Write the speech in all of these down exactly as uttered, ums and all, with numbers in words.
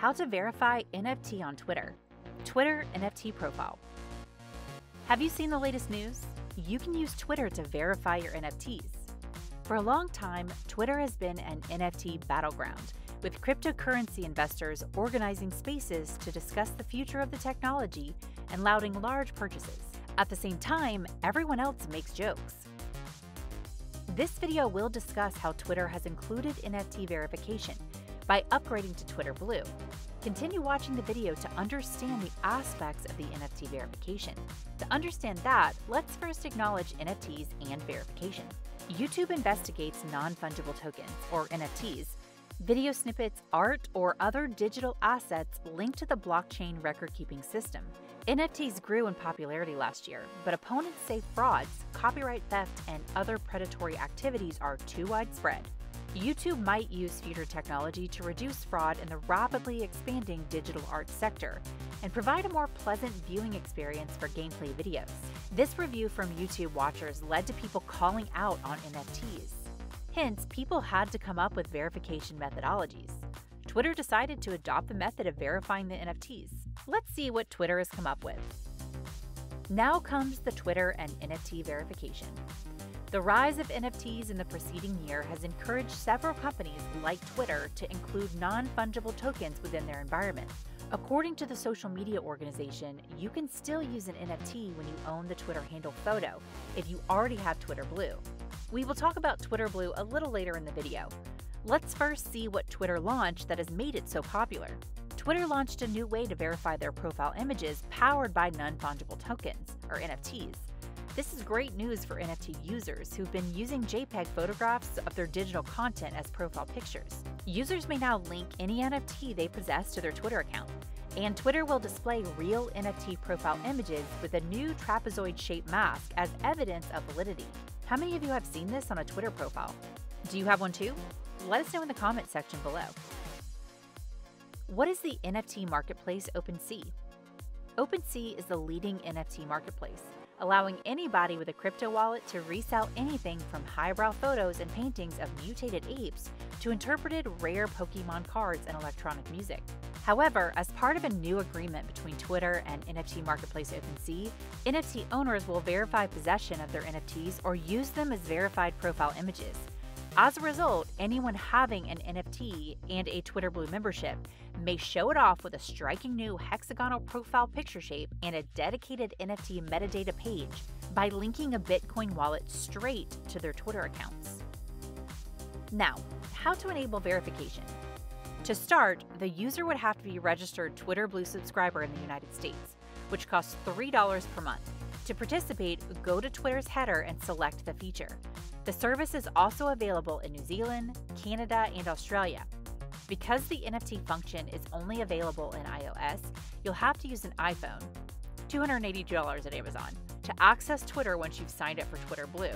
How to verify N F T on Twitter. Twitter N F T profile. Have you seen the latest news? You can use Twitter to verify your N F Ts. For a long time, Twitter has been an N F T battleground, with cryptocurrency investors organizing spaces to discuss the future of the technology and lauding large purchases. At the same time, everyone else makes jokes. This video will discuss how Twitter has included N F T verification by upgrading to Twitter Blue. Continue watching the video to understand the aspects of the N F T verification. To understand that, let's first acknowledge N F Ts and verification. YouTube investigates non-fungible tokens, or N F Ts, video snippets, art, or other digital assets linked to the blockchain record-keeping system. N F Ts grew in popularity last year, but opponents say frauds, copyright theft, and other predatory activities are too widespread. YouTube might use future technology to reduce fraud in the rapidly expanding digital art sector and provide a more pleasant viewing experience for gameplay videos. This review from YouTube watchers led to people calling out on N F Ts. Hence, people had to come up with verification methodologies. Twitter decided to adopt the method of verifying the N F Ts. Let's see what Twitter has come up with. Now comes the Twitter and N F T verification. The rise of N F Ts in the preceding year has encouraged several companies like Twitter to include non-fungible tokens within their environment. According to the social media organization, you can still use an N F T when you own the Twitter handle photo if you already have Twitter Blue. We will talk about Twitter Blue a little later in the video. Let's first see what Twitter launched that has made it so popular. Twitter launched a new way to verify their profile images powered by non-fungible tokens, or N F Ts. This is great news for N F T users who've been using JPEG photographs of their digital content as profile pictures. Users may now link any N F T they possess to their Twitter account, and Twitter will display real N F T profile images with a new trapezoid-shaped mask as evidence of validity. How many of you have seen this on a Twitter profile? Do you have one too? Let us know in the comment section below. What is the N F T marketplace OpenSea? OpenSea is the leading N F T marketplace, allowing anybody with a crypto wallet to resell anything from highbrow photos and paintings of mutated apes to interpreted rare Pokemon cards and electronic music. However, as part of a new agreement between Twitter and N F T marketplace OpenSea, N F T owners will verify possession of their N F Ts or use them as verified profile images. As a result, anyone having an N F T and a Twitter Blue membership may show it off with a striking new hexagonal profile picture shape and a dedicated N F T metadata page by linking a Bitcoin wallet straight to their Twitter accounts. Now, how to enable verification. To start, the user would have to be a registered Twitter Blue subscriber in the United States, which costs three dollars per month. To participate, go to Twitter's header and select the feature. The service is also available in New Zealand, Canada, and Australia. Because the N F T function is only available in iOS, you'll have to use an iPhone, two hundred eighty dollars at Amazon, to access Twitter once you've signed up for Twitter Blue.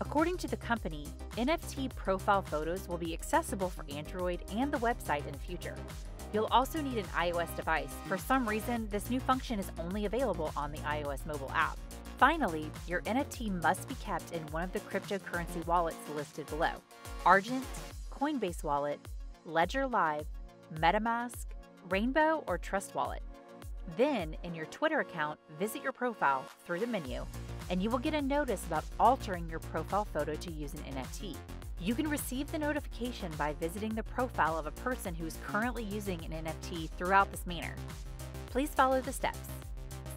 According to the company, N F T profile photos will be accessible for Android and the website in the future. You'll also need an iOS device. For some reason, this new function is only available on the iOS mobile app. Finally, your N F T must be kept in one of the cryptocurrency wallets listed below: Argent, Coinbase Wallet, Ledger Live, MetaMask, Rainbow, or Trust Wallet. Then, in your Twitter account, visit your profile through the menu, and you will get a notice about altering your profile photo to use an N F T. You can receive the notification by visiting the profile of a person who is currently using an N F T throughout this manner. Please follow the steps.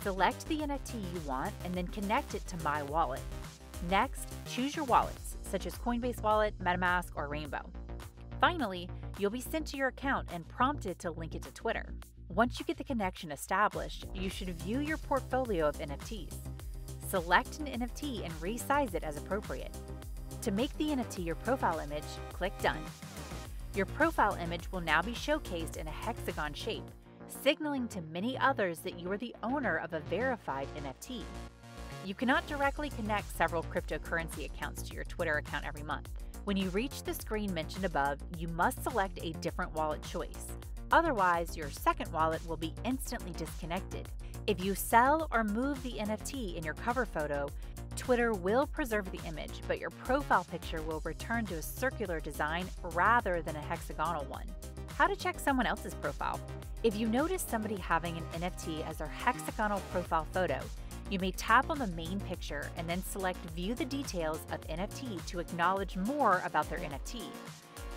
Select the N F T you want and then connect it to My Wallet. Next, choose your wallets, such as Coinbase Wallet, MetaMask, or Rainbow. Finally, you'll be sent to your account and prompted to link it to Twitter. Once you get the connection established, you should view your portfolio of N F Ts. Select an N F T and resize it as appropriate. To make the N F T your profile image, click Done. Your profile image will now be showcased in a hexagon shape, signaling to many others that you are the owner of a verified N F T. You cannot directly connect several cryptocurrency accounts to your Twitter account every month. When you reach the screen mentioned above, you must select a different wallet choice. Otherwise, your second wallet will be instantly disconnected. If you sell or move the N F T in your cover photo, Twitter will preserve the image, but your profile picture will return to a circular design rather than a hexagonal one. how to check someone else's profile. If you notice somebody having an N F T as their hexagonal profile photo, you may tap on the main picture and then select View the Details of N F T to acknowledge more about their N F T.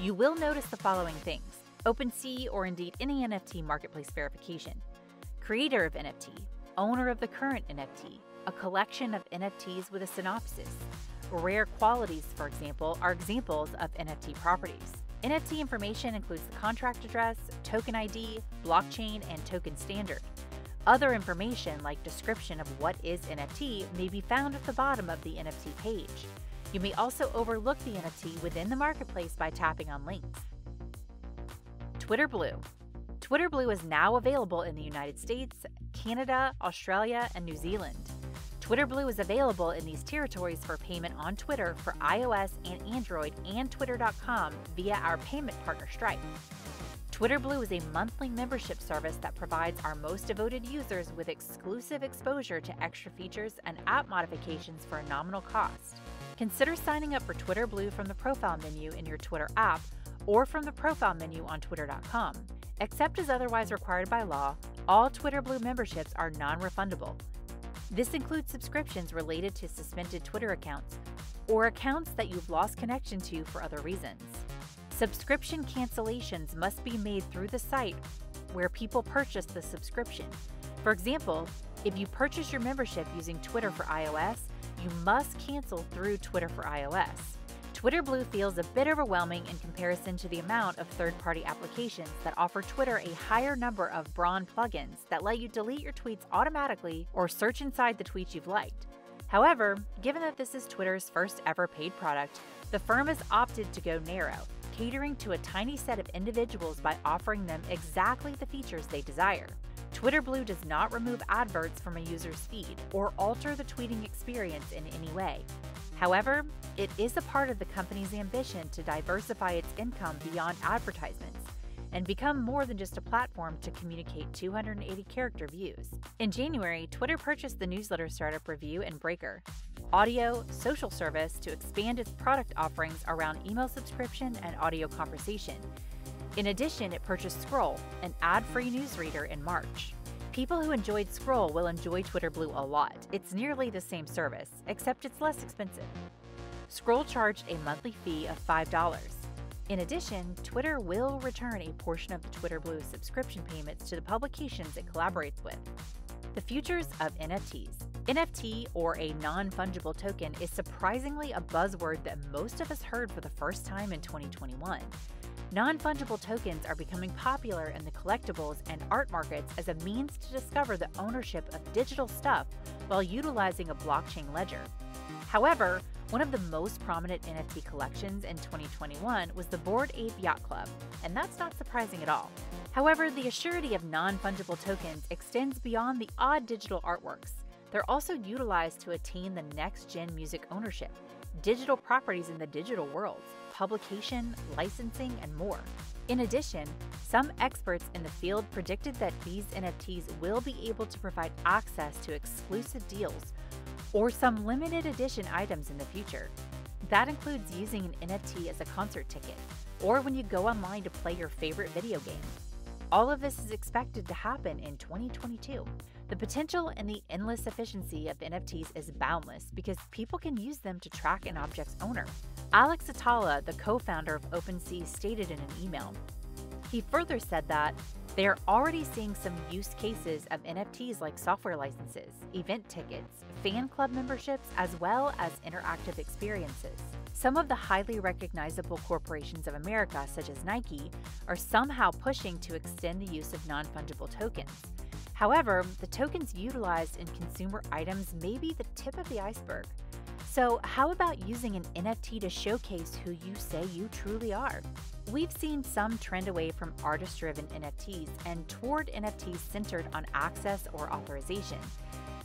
You will notice the following things: OpenSea or indeed any N F T marketplace verification, creator of N F T, owner of the current N F T, a collection of N F Ts with a synopsis. Rare qualities, for example, are examples of N F T properties. N F T information includes the contract address, token I D, blockchain, and token standard. Other information, like description of what is N F T, may be found at the bottom of the N F T page. You may also overlook the N F T within the marketplace by tapping on links. Twitter Blue. Twitter Blue is now available in the United States, Canada, Australia, and New Zealand. Twitter Blue is available in these territories for payment on Twitter for iOS and Android and Twitter dot com via our payment partner Stripe. Twitter Blue is a monthly membership service that provides our most devoted users with exclusive exposure to extra features and app modifications for a nominal cost. Consider signing up for Twitter Blue from the profile menu in your Twitter app or from the profile menu on Twitter dot com. Except as otherwise required by law, all Twitter Blue memberships are non-refundable. This includes subscriptions related to suspended Twitter accounts or accounts that you've lost connection to for other reasons. Subscription cancellations must be made through the site where people purchase the subscription. For example, if you purchase your membership using Twitter for iOS, you must cancel through Twitter for iOS. Twitter Blue feels a bit overwhelming in comparison to the amount of third-party applications that offer Twitter a higher number of brawn plugins that let you delete your tweets automatically or search inside the tweets you've liked. However, given that this is Twitter's first ever paid product, the firm has opted to go narrow, catering to a tiny set of individuals by offering them exactly the features they desire. Twitter Blue does not remove adverts from a user's feed or alter the tweeting experience in any way. However, it is a part of the company's ambition to diversify its income beyond advertisements and become more than just a platform to communicate two hundred eighty character views. In January, Twitter purchased the newsletter startup Revue and Breaker, audio social service, to expand its product offerings around email subscription and audio conversation. In addition, it purchased Scroll, an ad-free newsreader, in March. People who enjoyed Scroll will enjoy Twitter Blue a lot. It's nearly the same service, except it's less expensive. Scroll charged a monthly fee of five dollars. In addition, Twitter will return a portion of the Twitter Blue subscription payments to the publications it collaborates with. The futures of N F Ts. N F T, or a non-fungible token, is surprisingly a buzzword that most of us heard for the first time in twenty twenty-one. Non-fungible tokens are becoming popular in the collectibles and art markets as a means to discover the ownership of digital stuff while utilizing a blockchain ledger. However, one of the most prominent N F T collections in twenty twenty-one was the Bored Ape Yacht Club, and that's not surprising at all. However, the assurity of non-fungible tokens extends beyond the odd digital artworks. They're also utilized to attain the next-gen music ownership, digital properties in the digital world, publication, licensing, and more. In addition, some experts in the field predicted that these N F Ts will be able to provide access to exclusive deals or some limited edition items in the future. That includes using an N F T as a concert ticket or when you go online to play your favorite video game. All of this is expected to happen in twenty twenty-two. The potential and the endless efficiency of N F Ts is boundless because people can use them to track an object's owner. Alex Atala, the co-founder of OpenSea, stated in an email. He further said that they are already seeing some use cases of N F Ts like software licenses, event tickets, fan club memberships, as well as interactive experiences. Some of the highly recognizable corporations of America, such as Nike, are somehow pushing to extend the use of non-fungible tokens. However, the tokens utilized in consumer items may be the tip of the iceberg. So how about using an N F T to showcase who you say you truly are? We've seen some trend away from artist-driven N F Ts and toward N F Ts centered on access or authorization.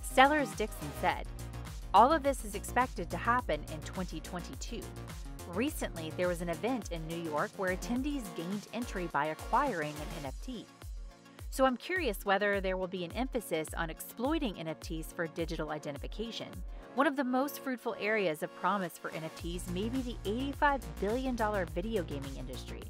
Sellers Dixon said, "All of this is expected to happen in twenty twenty-two. Recently, there was an event in New York where attendees gained entry by acquiring an N F T. So I'm curious whether there will be an emphasis on exploiting N F Ts for digital identification. One of the most fruitful areas of promise for N F Ts may be the eighty-five billion dollar video gaming industry.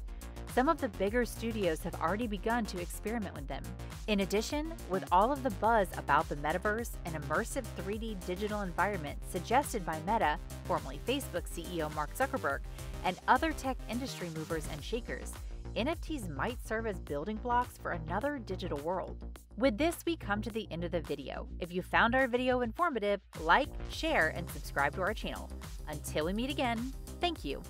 Some of the bigger studios have already begun to experiment with them. In addition, with all of the buzz about the metaverse, an immersive three D digital environment suggested by Meta, formerly Facebook C E O Mark Zuckerberg, and other tech industry movers and shakers, N F Ts might serve as building blocks for another digital world. With this, we come to the end of the video. If you found our video informative, like, share, and subscribe to our channel. Until we meet again, thank you.